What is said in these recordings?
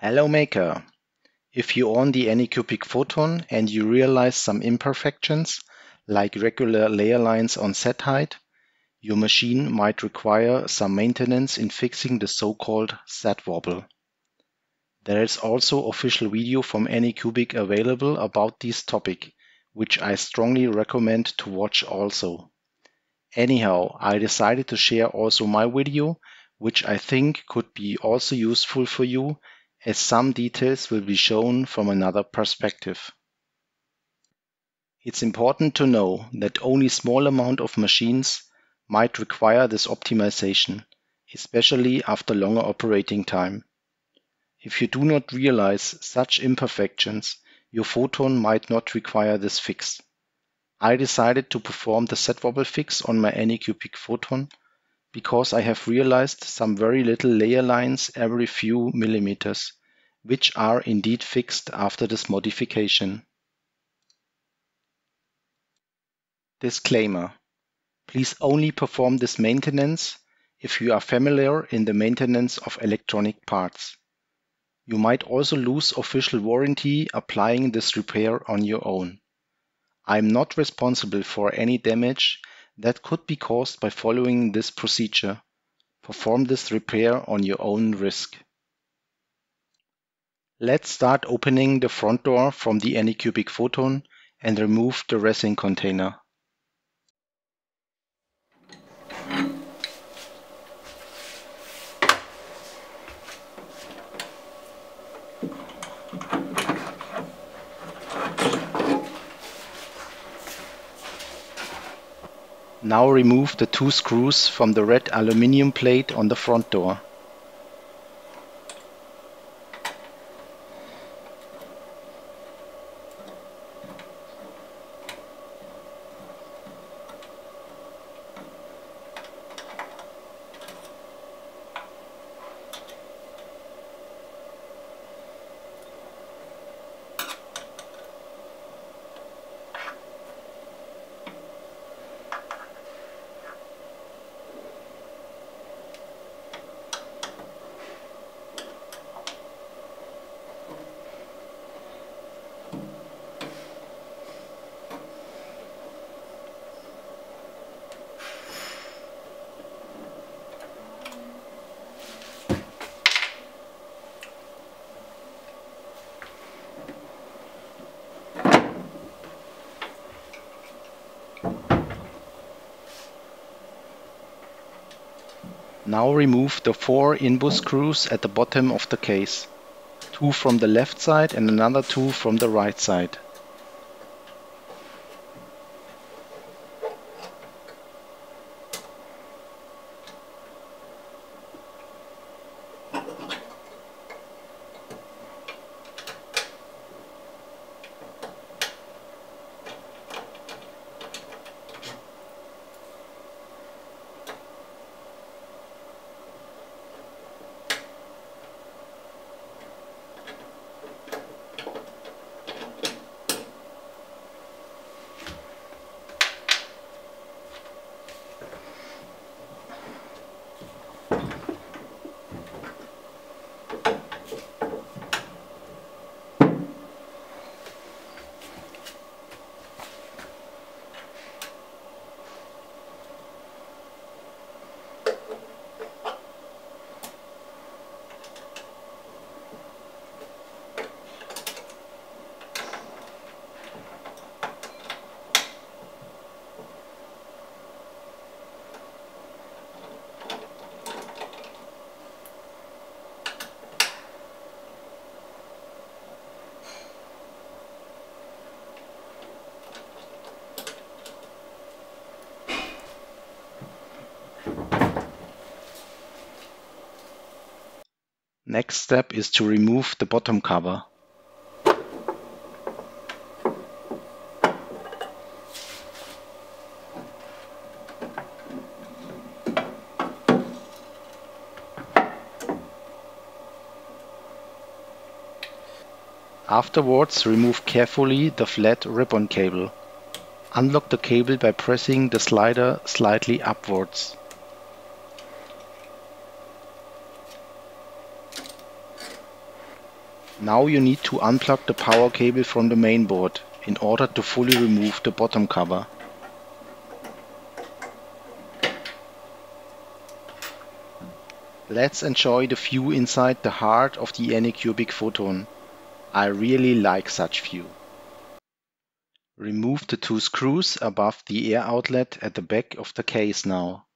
Hello Maker! If you own the Anycubic Photon and you realize some imperfections, like regular layer lines on set height, your machine might require some maintenance in fixing the so-called set wobble. There is also official video from Anycubic available about this topic, which I strongly recommend to watch also. Anyhow, I decided to share also my video, which I think could be also useful for you, as some details will be shown from another perspective. It's important to know that only a small amount of machines might require this optimization, especially after longer operating time. If you do not realize such imperfections, your photon might not require this fix. I decided to perform the set wobble fix on my Anycubic Photon because I have realized some very little layer lines every few millimeters, which are indeed fixed after this modification. Disclaimer: please only perform this maintenance if you are familiar in the maintenance of electronic parts. You might also lose official warranty applying this repair on your own. I am not responsible for any damage that could be caused by following this procedure. Perform this repair on your own risk. Let's start opening the front door from the Anycubic Photon and remove the resin container. Now remove the two screws from the red aluminium plate on the front door. Now remove the four inbus screws at the bottom of the case, two from the left side and another two from the right side. Next step is to remove the bottom cover. Afterwards, remove carefully the flat ribbon cable. Unlock the cable by pressing the slider slightly upwards. Now you need to unplug the power cable from the main board in order to fully remove the bottom cover. Let's enjoy the view inside the heart of the Anycubic Photon. I really like such view. Remove the two screws above the air outlet at the back of the case now.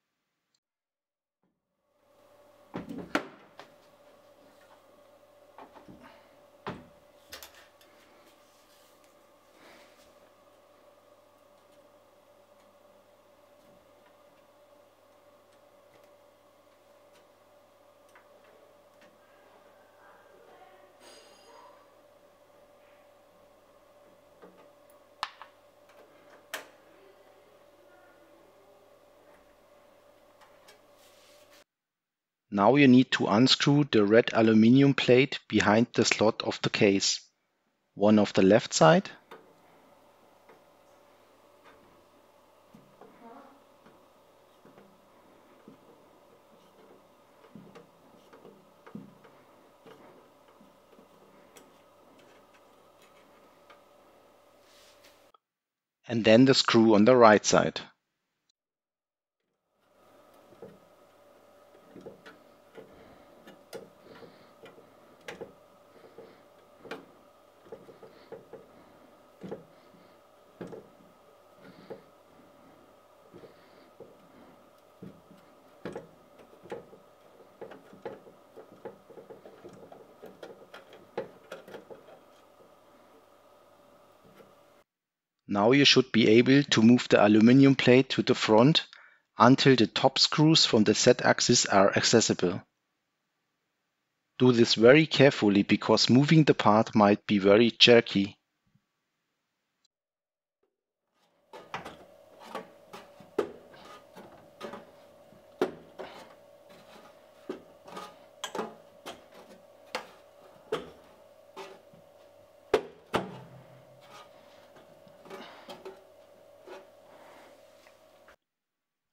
Now you need to unscrew the red aluminium plate behind the slot of the case. One of the left side and then the screw on the right side. Now you should be able to move the aluminium plate to the front until the top screws from the Z-axis are accessible. Do this very carefully because moving the part might be very jerky.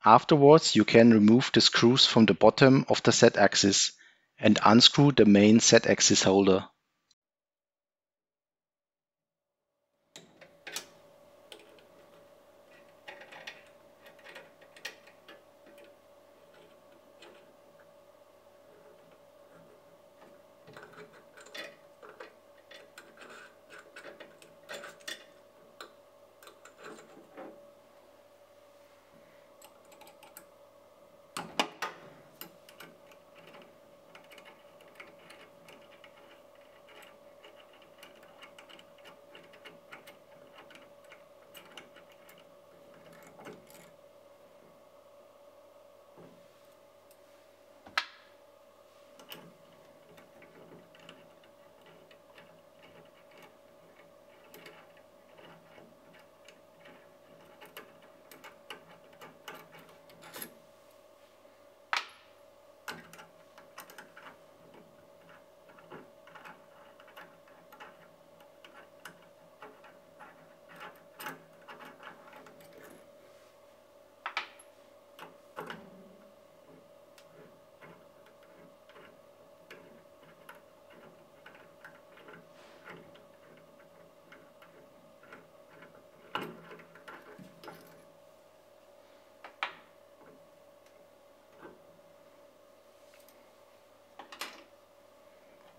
Afterwards, you can remove the screws from the bottom of the Z-axis and unscrew the main Z-axis holder.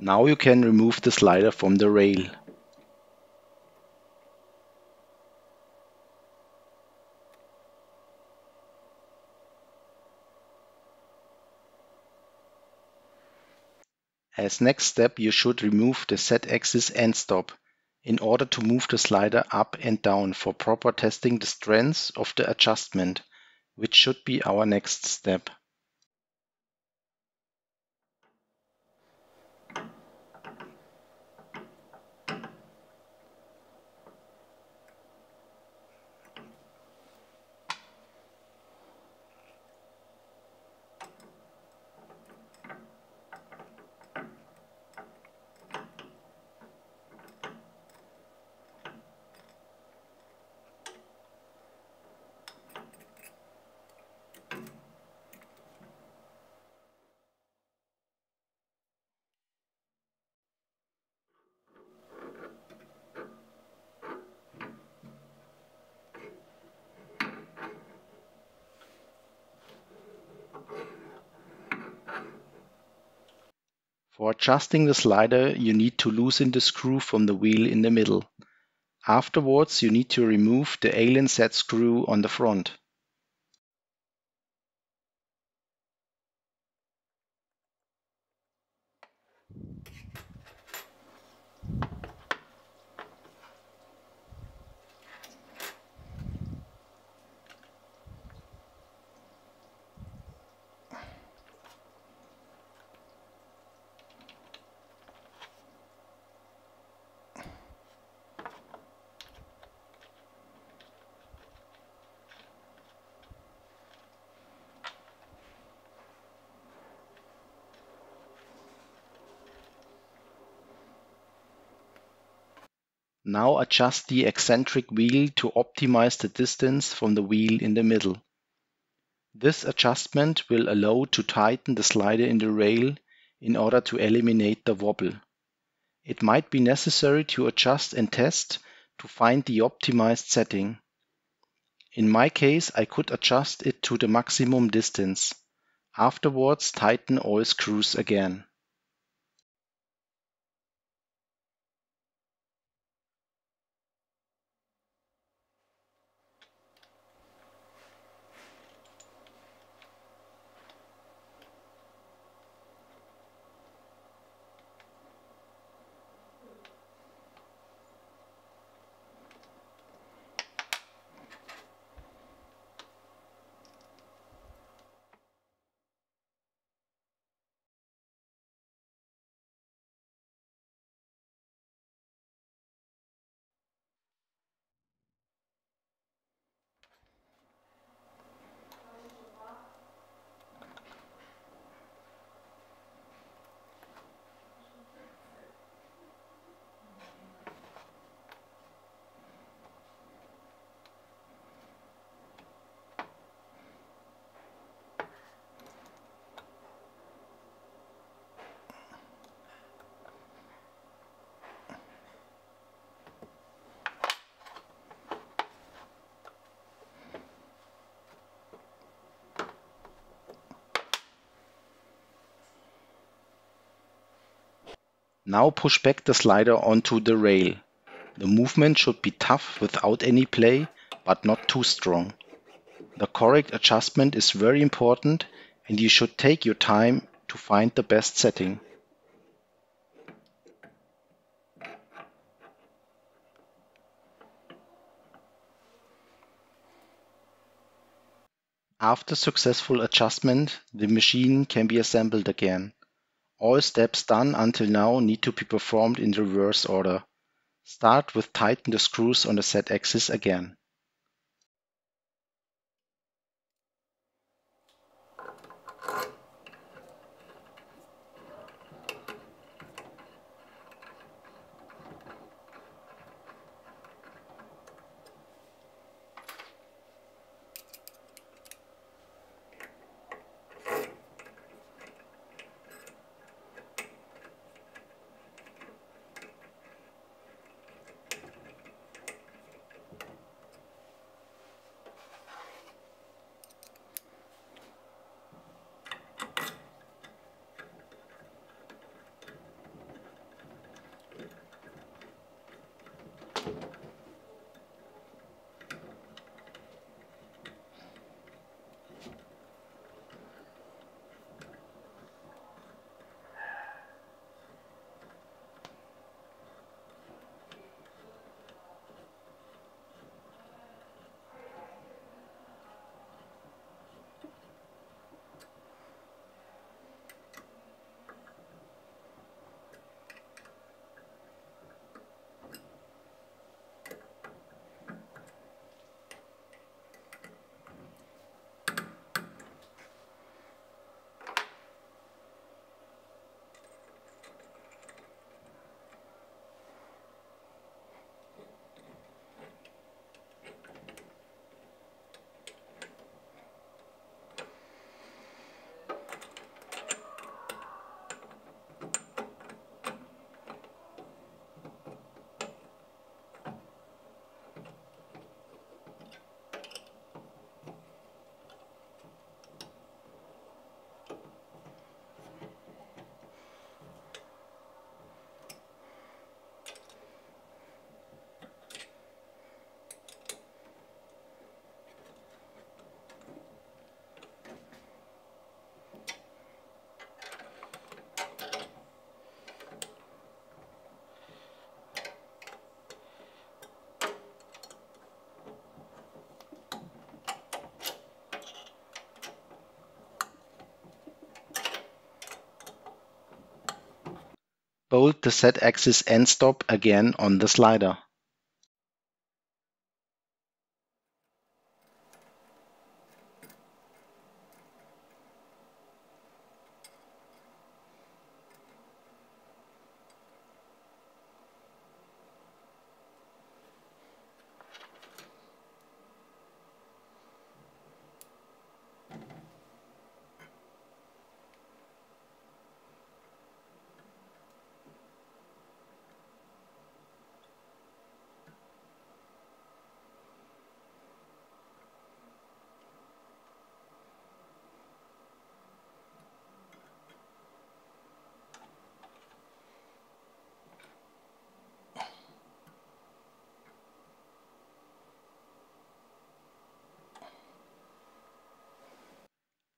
Now you can remove the slider from the rail. As next step, you should remove the Z-axis end stop in order to move the slider up and down for proper testing the strength of the adjustment, which should be our next step. For adjusting the slider, you need to loosen the screw from the wheel in the middle. Afterwards, you need to remove the alien set screw on the front. Now adjust the eccentric wheel to optimize the distance from the wheel in the middle. This adjustment will allow to tighten the slider in the rail in order to eliminate the wobble. It might be necessary to adjust and test to find the optimized setting. In my case, I could adjust it to the maximum distance. Afterwards, tighten all screws again. Now push back the slider onto the rail. The movement should be tough without any play, but not too strong. The correct adjustment is very important, and you should take your time to find the best setting. After successful adjustment, the machine can be assembled again. All steps done until now need to be performed in reverse order. Start with tighten the screws on the Z axis again. bolt the set axis and stop again on the slider.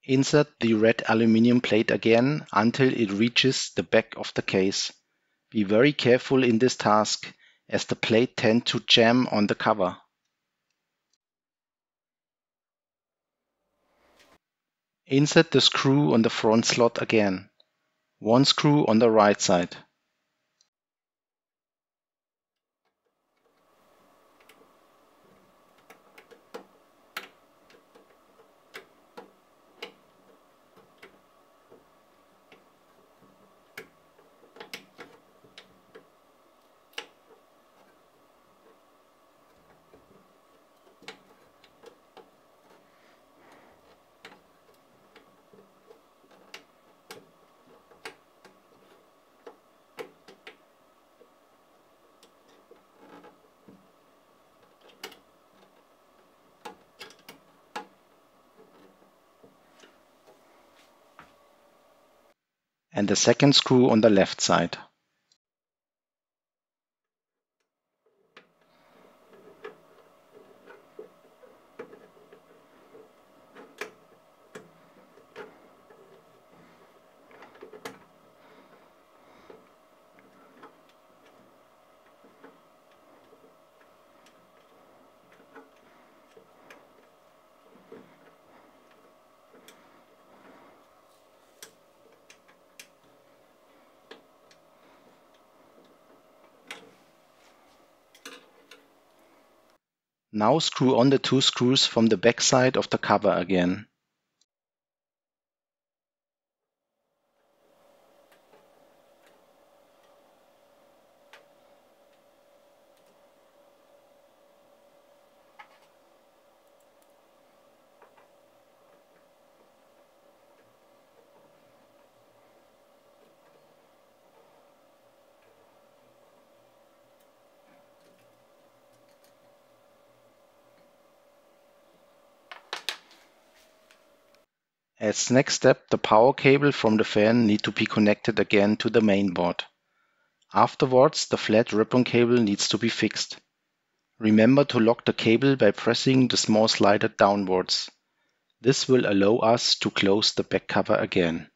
Insert the red aluminium plate again until it reaches the back of the case. Be very careful in this task, as the plate tends to jam on the cover. Insert the screw on the front slot again. One screw on the right side. And the second screw on the left side. Now screw on the two screws from the back side of the cover again. As next step, the power cable from the fan needs to be connected again to the main board. Afterwards, the flat ribbon cable needs to be fixed. Remember to lock the cable by pressing the small slider downwards. This will allow us to close the back cover again.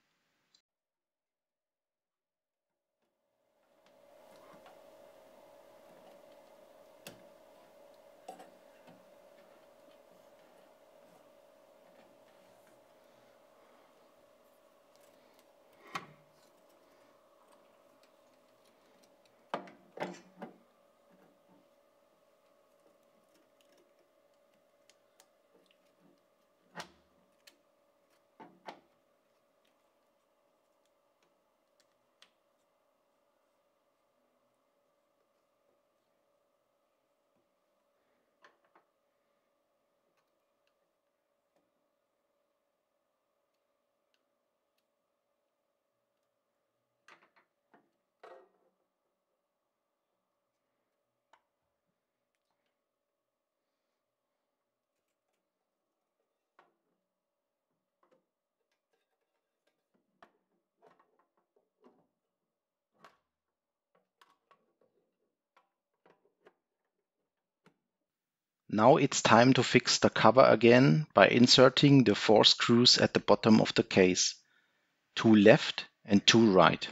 Now it's time to fix the cover again by inserting the four screws at the bottom of the case, two left and two right.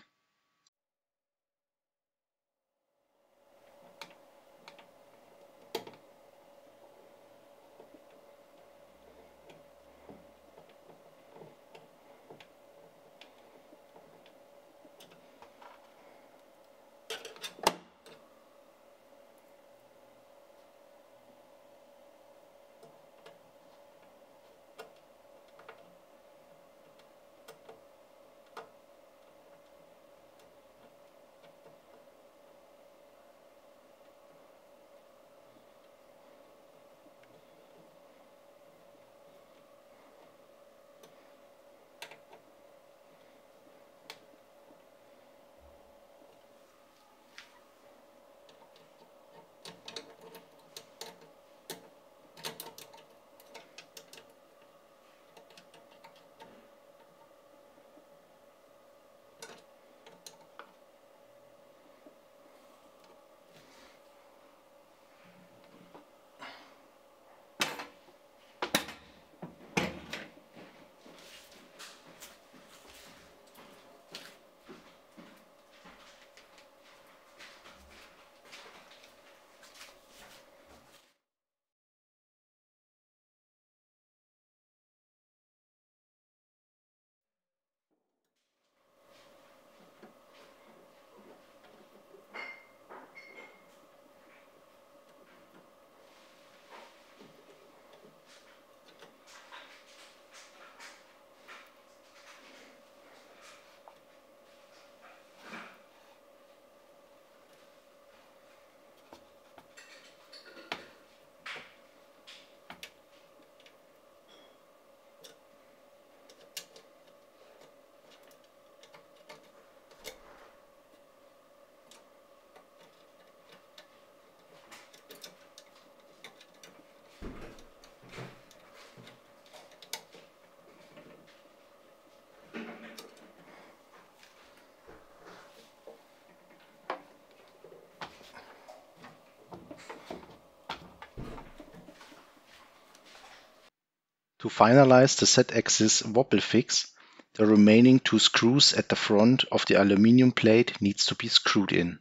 To finalize the set axis wobble fix, the remaining two screws at the front of the aluminium plate needs to be screwed in.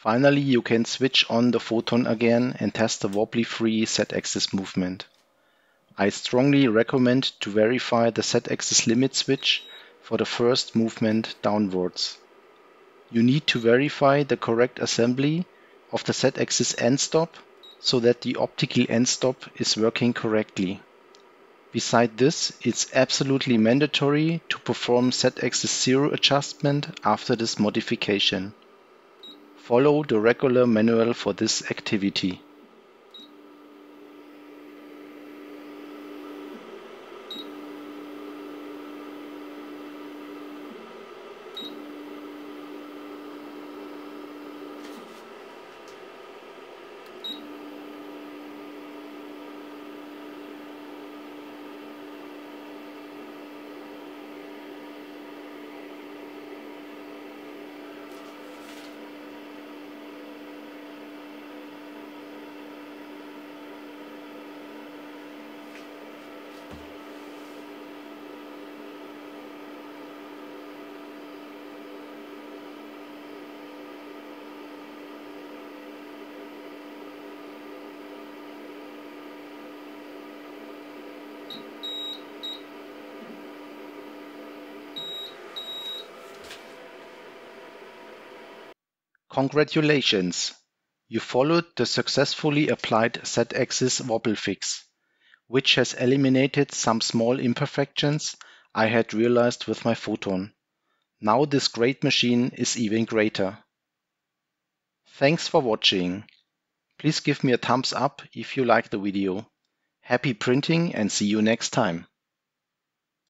Finally, you can switch on the photon again and test the wobbly-free z-axis movement. I strongly recommend to verify the z-axis limit switch for the first movement downwards. You need to verify the correct assembly of the z-axis end stop so that the optical end stop is working correctly. Besides this, it's absolutely mandatory to perform z-axis zero adjustment after this modification. Follow the regular manual for this activity. Congratulations! You followed the successfully applied Z-axis wobble fix, which has eliminated some small imperfections I had realized with my photon. Now this great machine is even greater. Thanks for watching. Please give me a thumbs up if you like the video. Happy printing and see you next time.